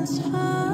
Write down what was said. this far.